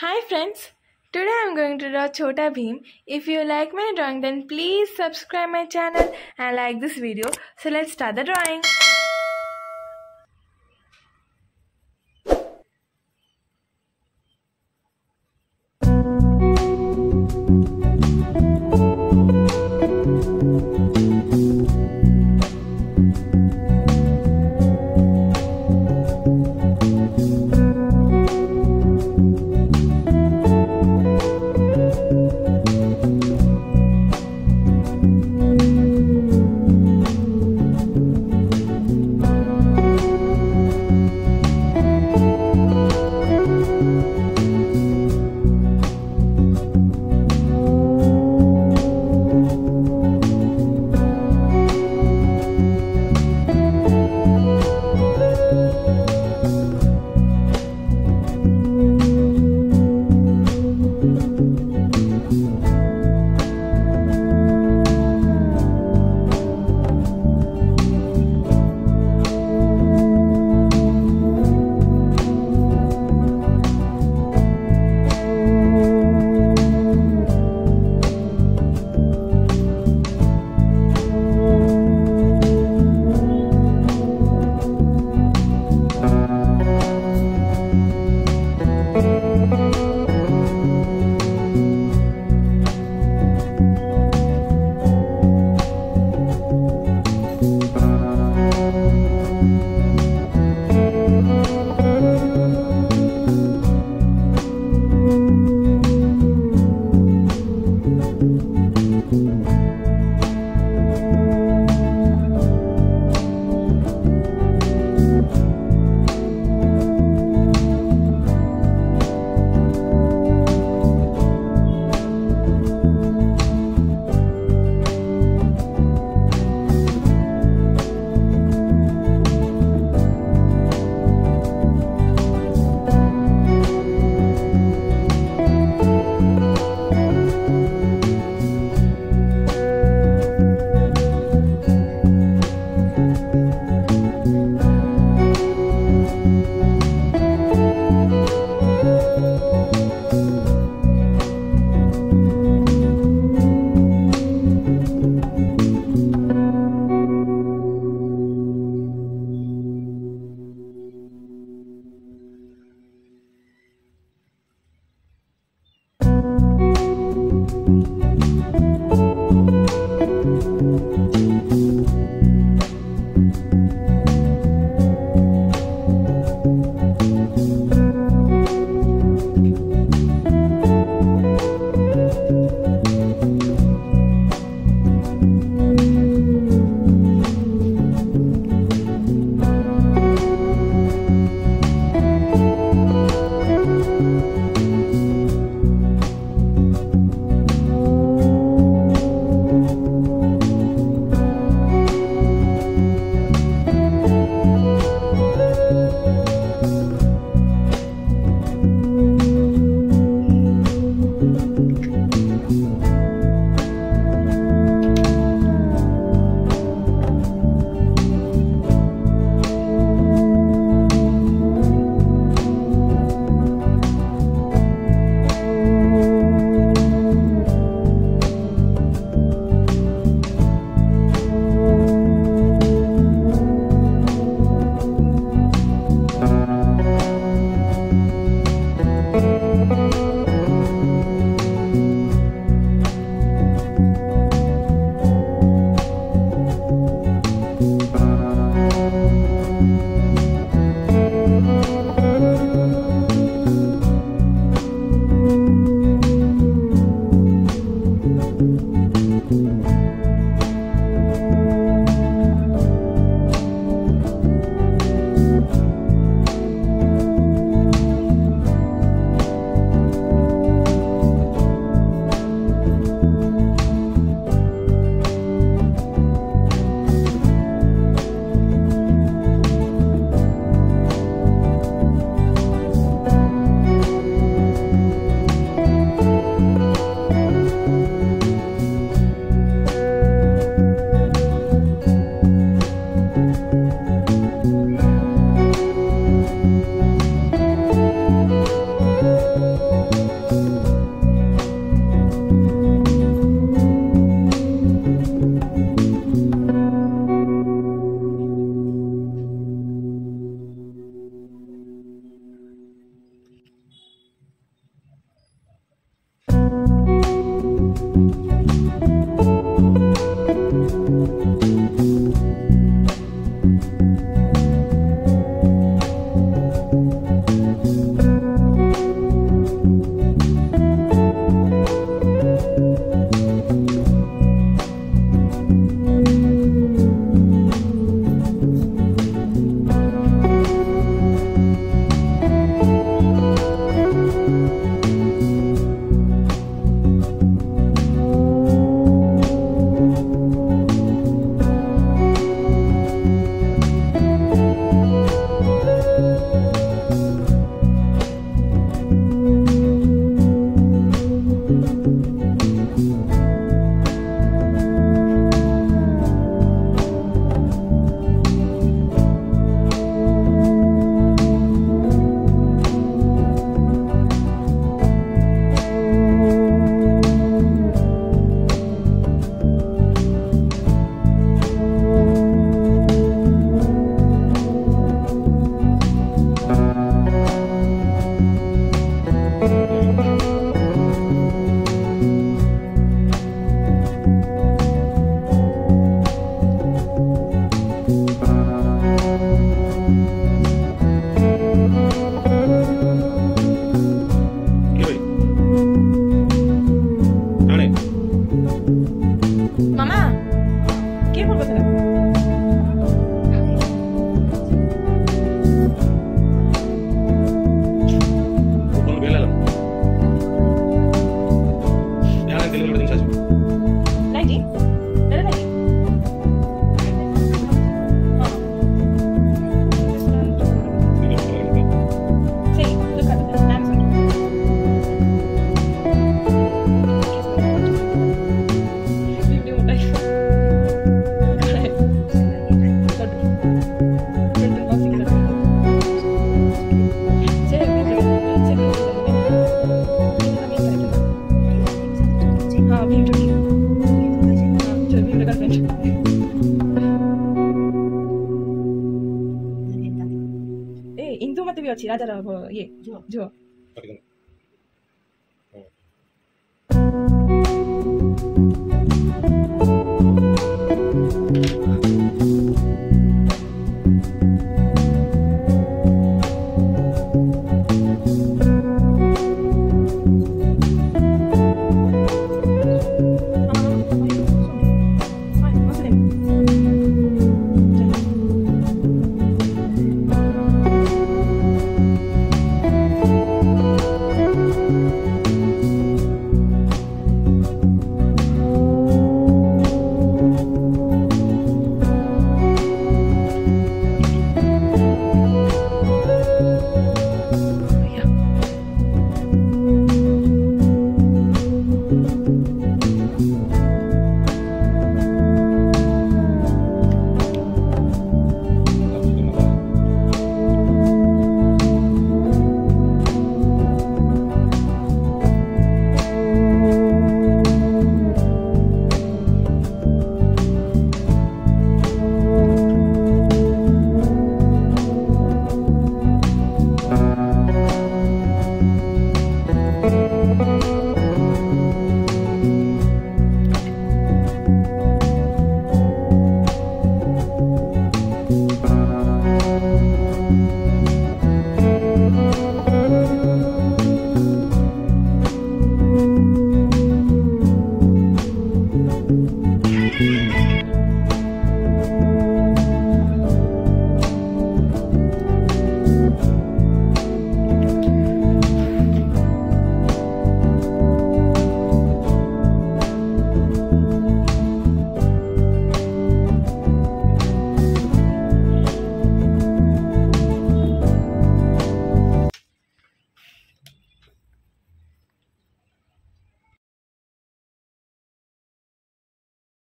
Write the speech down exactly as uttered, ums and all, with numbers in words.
Hi friends, today I am going to draw Chhota Bheem. If you like my drawing, then please subscribe my channel and like this video. So let's start the drawing. राजा राव ये जो जो Bye.